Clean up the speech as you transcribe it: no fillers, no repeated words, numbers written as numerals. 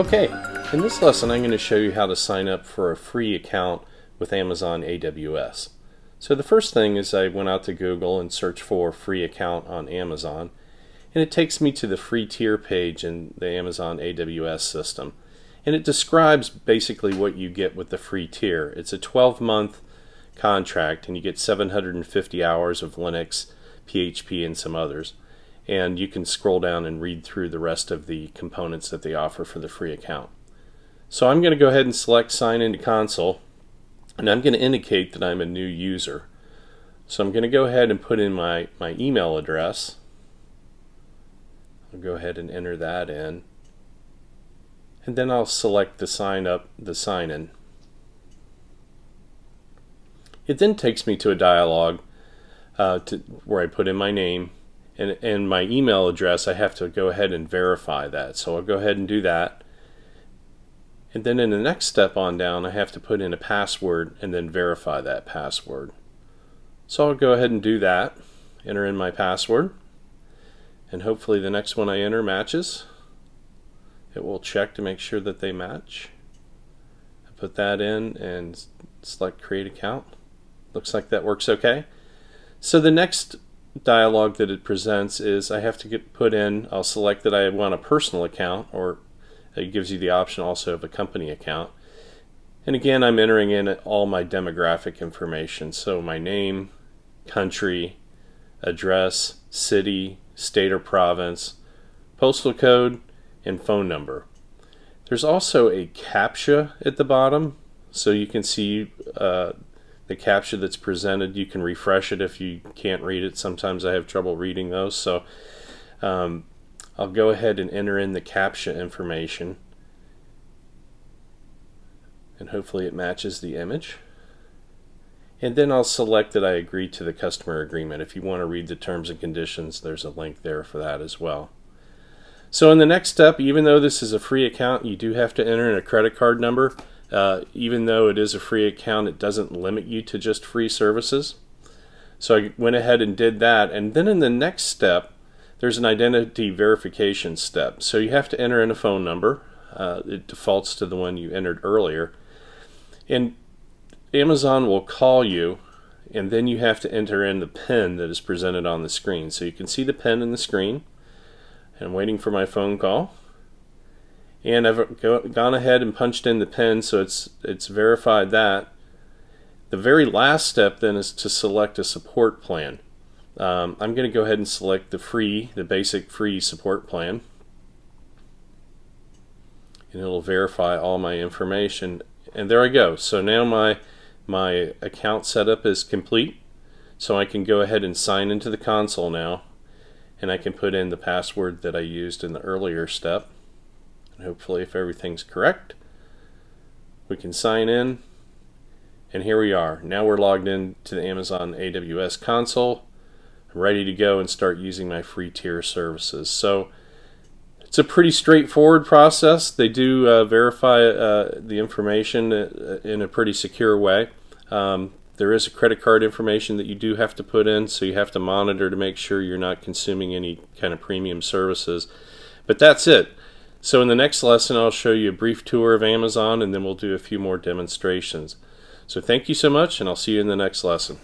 Okay, in this lesson I'm going to show you how to sign up for a free account with Amazon AWS. So the first thing is I went out to Google and searched for free account on Amazon, and it takes me to the free tier page in the Amazon AWS system, and it describes basically what you get with the free tier. It's a 12-month contract and you get 750 hours of Linux, PHP, and some others, and you can scroll down and read through the rest of the components that they offer for the free account. So I'm going to go ahead and select sign into console, and I'm going to indicate that I'm a new user. So I'm going to go ahead and put in my email address. I'll go ahead and enter that in, and then I'll select the sign in. It then takes me to a dialog where I put in my name and my email address. I have to go ahead and verify that, so I'll go ahead and do that. And then in the next step on down, I have to put in a password and then verify that password. So I'll go ahead and do that, enter in my password, and hopefully the next one I enter matches. It will check to make sure that they match. I put that in and select create account. Looks like that works okay. So the next dialog that it presents is I have to I'll select that I want a personal account, or it gives you the option also of a company account. And again, I'm entering in all my demographic information, so my name, country, address, city, state or province, postal code, and phone number. There's also a CAPTCHA at the bottom, so you can see the CAPTCHA that's presented. You can refresh it if you can't read it. Sometimes I have trouble reading those, so I'll go ahead and enter in the CAPTCHA information, and hopefully it matches the image. And then I'll select that I agree to the customer agreement. If you want to read the terms and conditions, there's a link there for that as well. So in the next step, even though this is a free account, you do have to enter in a credit card number. Even though it is a free account, it doesn't limit you to just free services. So I went ahead and did that, and then in the next step, there's an identity verification step. So you have to enter in a phone number. It defaults to the one you entered earlier, and Amazon will call you, and then you have to enter in the PIN that is presented on the screen. So you can see the PIN in the screen. I'm waiting for my phone call, and I've gone ahead and punched in the PIN, so it's verified that. The very last step then is to select a support plan. I'm going to go ahead and select the basic free support plan, and it'll verify all my information. And there I go. So now my account setup is complete. So I can go ahead and sign into the console now, and I can put in the password that I used in the earlier step. And hopefully, if everything's correct, we can sign in, and here we are. Now we're logged in to the Amazon AWS console. I'm ready to go and start using my free tier services. So it's a pretty straightforward process. They do verify the information in a pretty secure way. There is a credit card information that you do have to put in, so you have to monitor to make sure you're not consuming any kind of premium services. But that's it. So in the next lesson, I'll show you a brief tour of Amazon, and then we'll do a few more demonstrations. So thank you so much, and I'll see you in the next lesson.